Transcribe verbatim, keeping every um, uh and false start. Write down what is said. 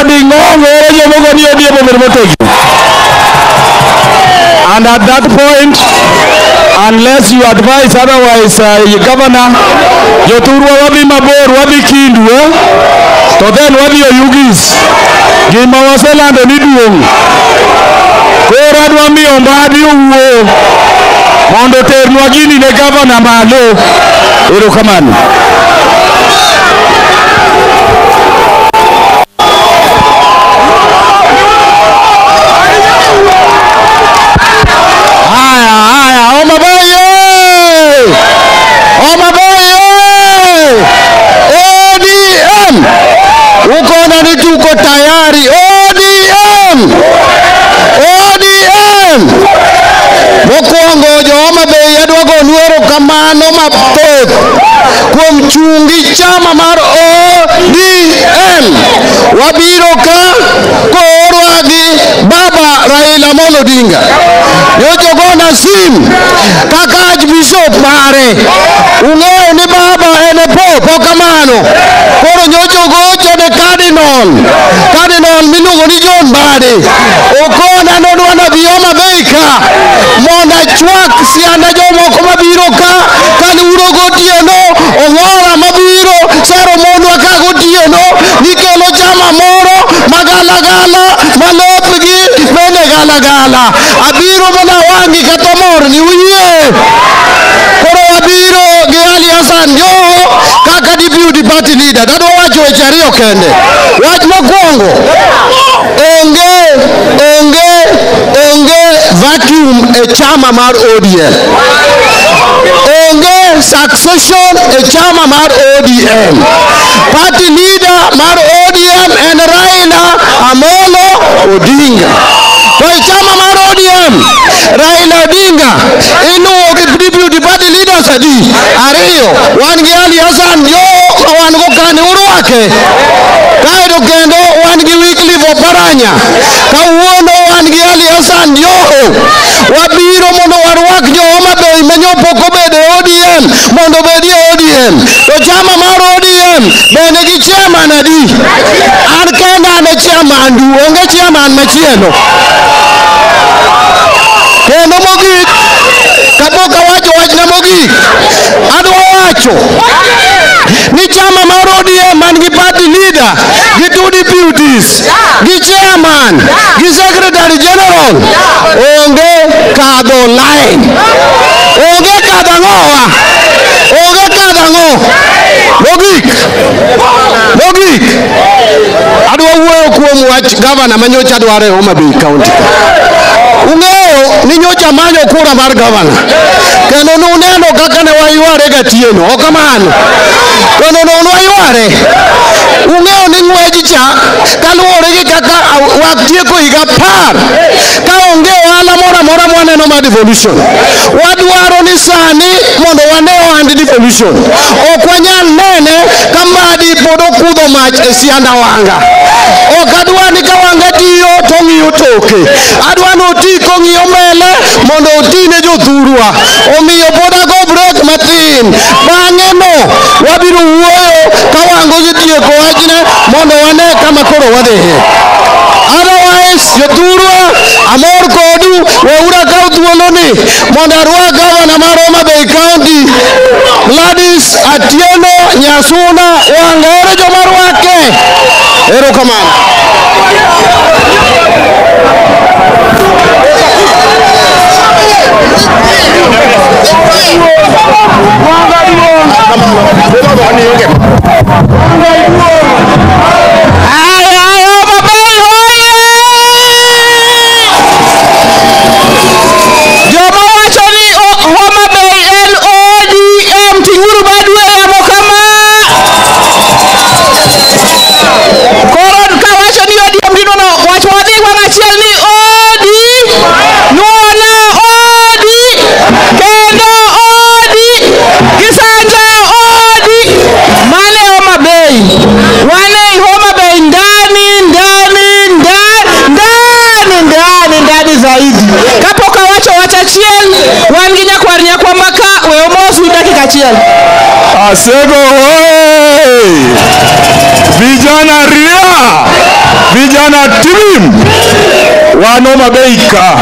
And at that point, unless you advise otherwise, uh, you governor, Joturwa wabi mabor, wabi kindwe, to then wabi oyugis, Gimawaseland and Iduong, Koradwami on Badi Uwo, Mondo Ternwagini, the governor, Malo, Urukamani. Tuko tayari. O D M! O D M! Mokuongo joma be yadwago nuero kamano mapek kuom chungi chama mar O D M. Wabiro ka korwa gi Baba Raila Odinga. Yojogona sim kakaj bishop mare. Ungeo ni baba ene popo kamano. Koro nyojogo Cardinal Minugo ni John Badi Okona nonwana bioma beika Mona chwak sianda jomo kumabiroka Kali urogo tieno Ongora mabiro Sero mono wakago tieno Nikelo chama moro Magala gala Malopigi Mene gala gala Abiro mona wangi katomor ni uye Koro abiro Geali Hasan Joho Kaka deputy party leader Dado wacho echari okende Wach mokwongo, onge, onge, onge vacuum e chama mar O D M. Onge succession e chama mar O D M. Party leader mar O D M en Raila Amolo Odinga. To e chama mar O D M, Raila Odinga, inu deputy party leader sadi, areyo, wan gi Ali Hasan Joho, wan go kane uruake. Kaido kendo wan gi weekly for paranya kawuono wan gi Ali Hasan Joho wabiro mondo warwak joma bei menyopo kobede O D M mondo bedie O D M to chama mar O D M bende gi chairman adi an kenda ne chairman du onge chairman machielo kendo mogik kapoka wacho wach na mogik adwa wacho ni chama mar O D M man gi party leader gi two deputies gi chairman gi secretary general onge kadho line onge kadho ngowa onge kadho ngo logik logik adwa wuoyo kuom wach governor manyocha dware Homa Bay County ungeo ni nyocha manyo kura mar governor kendo nuneno kaka ne wayware gatieno okamano kono no no ayware ungeo ni ngweji cha kaluwore gi kaka watieko higa par ka onge wala mora mora mwaneno ma devolution wadwaro ni sani mondo wane ohand devolution okwanyal nene kamadi podo kudho mach e sianda wanga okadwani ka wanga tiyo tong'iyo toke adwano tiko ng'iyo mele mondo otine jodhurwa omiyo poda go break matin bang'e no wabiro wuoyo ka wango jitieko wachne mondo wane kama koro wadehe otherwise jodhurwa amor kodu weura kao thuoloni mondo arwaga wana mar Homa Bay County Gladys Atieno Nyasuna wangore jomarwake ero kamano Asego hoi! Vijana ria! Bwana timu wano mabeika.